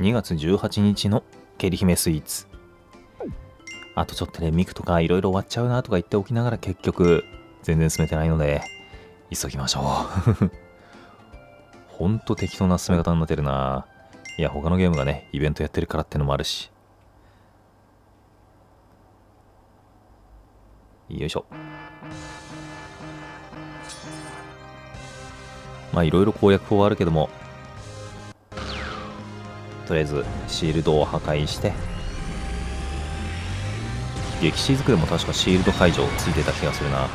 2月18日のけりひめスイーツ。あとちょっとね、ミクとかいろいろ終わっちゃうなとか言っておきながら結局全然進めてないので急ぎましょう。ほんと適当な進め方になってるな。いや、他のゲームがね、イベントやってるからってのもあるし。よいしょ。まあいろいろ攻略法はあるけども、とりあえずシールドを破壊して、激しずくでも確かシールド解除ついてた気がするな。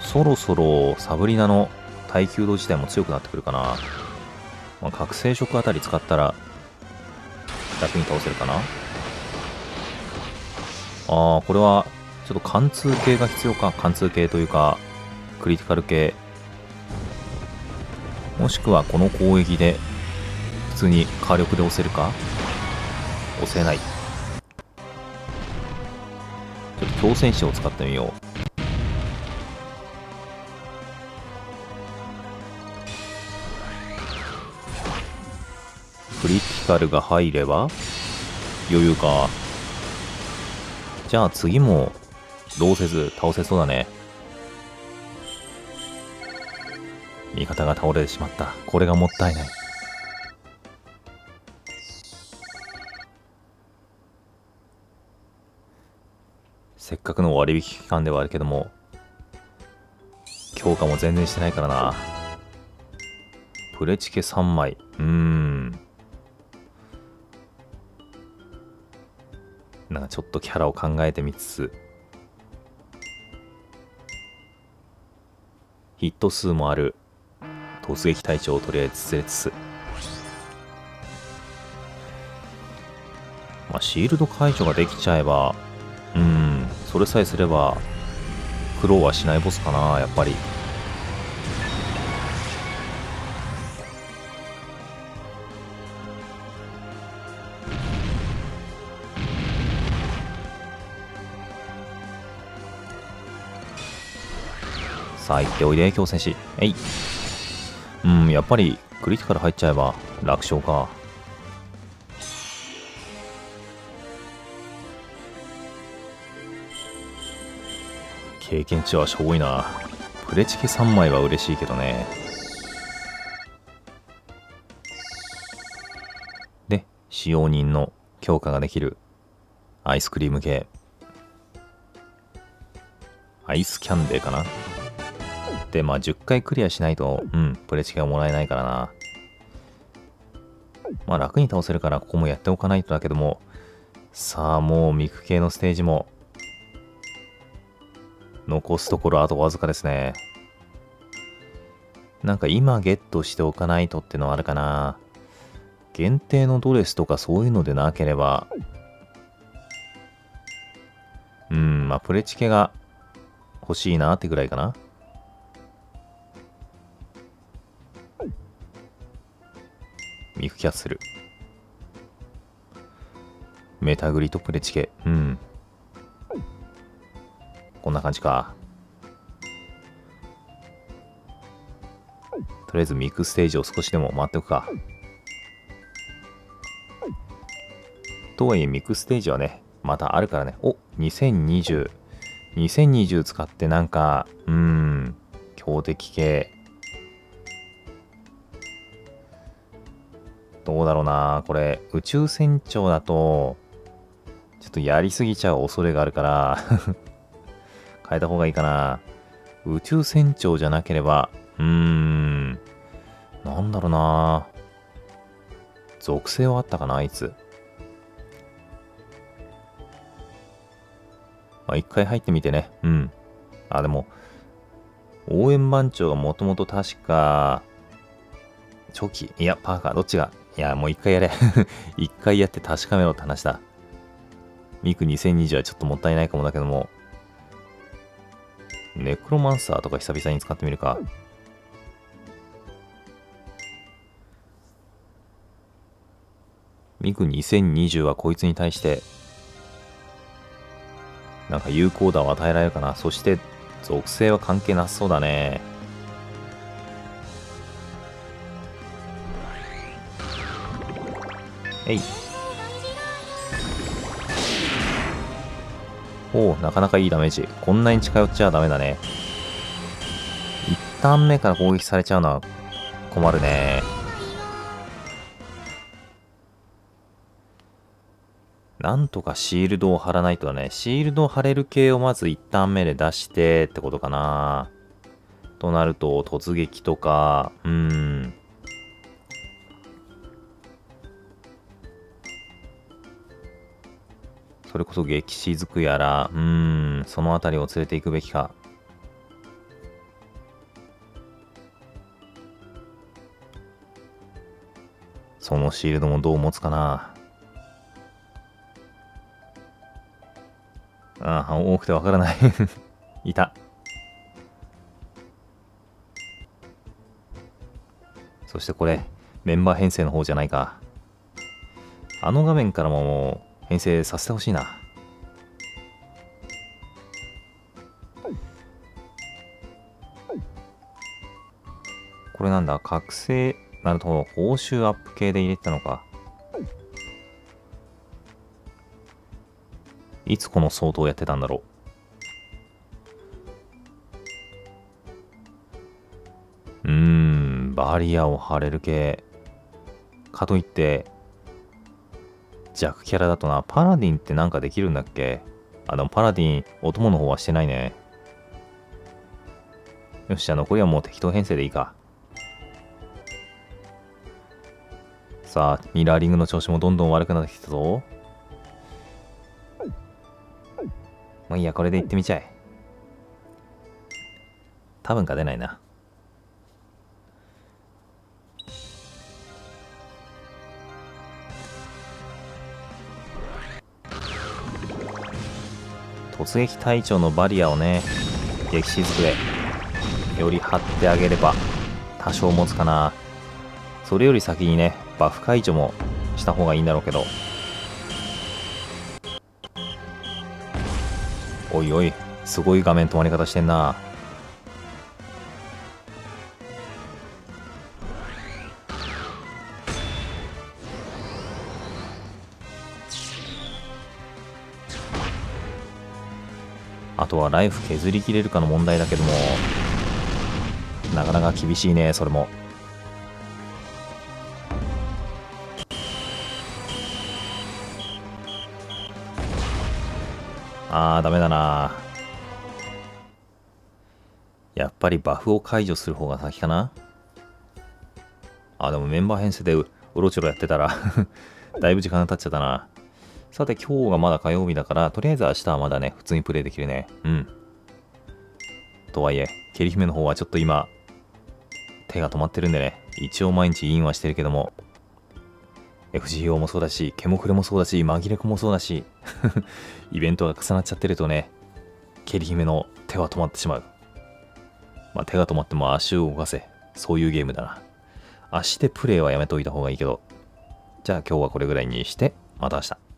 そろそろサブリナの耐久度自体も強くなってくるかな。まあ、覚醒色あたり使ったら楽に倒せるかな。ああ、これはちょっと貫通系が必要か。貫通系というかクリティカル系、もしくはこの攻撃で普通に火力で押せるか。押せない。ちょっと強戦士を使ってみよう。クリティカルが入れば余裕か。じゃあ次も動せず倒せそうだね。味方が倒れてしまった。これがもったいない。せっかくの割引期間ではあるけども強化も全然してないからな。プレチケ3枚。なんかちょっとキャラを考えてみつつ、ヒット数もある突撃隊長をとりあえず連れつつ、まあ、シールド解除ができちゃえば、それさえすれば苦労はしないボスかな、やっぱり。さあ行っておいで強戦士。えい。やっぱりクリティカル入っちゃえば楽勝か。経験値はしょぼいな。プレチケ3枚は嬉しいけどね。で、使用人の強化ができるアイスクリーム系、アイスキャンデーかな。で、まあ10回クリアしないと、プレチケはもらえないからな。まあ楽に倒せるからここもやっておかないとだけども、さあもうミク系のステージも残すところあとわずかですね。なんか今ゲットしておかないとってのはあるかな。限定のドレスとかそういうのでなければ、まあプレチケが欲しいなってぐらいかな。ミクキャッスル、メタグリとプレチケ、こんな感じか。とりあえずミクステージを少しでも回っておくか。とはいえミクステージはね、またあるからね。お、2020使ってなんか強敵系どうだろうな。これ宇宙船長だとちょっとやりすぎちゃう恐れがあるから変えた方がいいかな。宇宙船長じゃなければなんだろうな。属性はあったかな、あいつ。まあ一回入ってみてね。あ、でも応援番長がもともと確かチョキ、いやパーカー、どっちが、いや、もう一回やれ。一回やって確かめろって話だ。ミク2020はちょっともったいないかもだけども。ネクロマンサーとか久々に使ってみるか。ミク2020はこいつに対して、なんか有効打を与えられるかな。そして、属性は関係なさそうだね。えい。おお、なかなかいいダメージ。こんなに近寄っちゃダメだね。1ターン目から攻撃されちゃうのは困るね。なんとかシールドを貼らないとだね。シールドを貼れる系をまず1ターン目で出してってことかな。となると、突撃とか、それこそ激しずくやら、そのあたりを連れていくべきか。そのシールドもどう持つかな。ああ、多くてわからないいた。そしてこれメンバー編成の方じゃないか。あの画面からも編成させてほしいな。これなんだ、覚醒。なるほど、報酬アップ系で入れてたのか。いつこの相当やってたんだろう。バリアを張れる系かといって弱キャラだとな。パラディンってなんかできるんだっけ。あ、でもパラディンお供の方はしてないね。よし、じゃあ残りはもう適当編成でいいか。さあ、ミラーリングの調子もどんどん悪くなってきたぞ。まあいいや、これで行ってみちゃえ。多分勝てないな。突撃隊長のバリアをね、激しずくでより張ってあげれば多少持つかな。それより先にね、バフ解除もした方がいいんだろうけど。おいおい、すごい画面止まり方してんな。あとはライフ削りきれるかの問題だけども、なかなか厳しいね、それも。あー、ダメだな。やっぱりバフを解除する方が先かな。あ、でもメンバー編成でうろちょろやってたらだいぶ時間が経っちゃったな。さて、今日がまだ火曜日だから、とりあえず明日はまだね、普通にプレイできるね。とはいえ、ケリ姫の方はちょっと今手が止まってるんでね、一応毎日インはしてるけども、FGO もそうだし、ケモクレもそうだし、紛れ子もそうだしイベントが重なっちゃってるとね、ケリ姫の手は止まってしまう。まあ、手が止まっても足を動かせ、そういうゲームだな。足でプレイはやめといた方がいいけど。じゃあ今日はこれぐらいにして、また明日。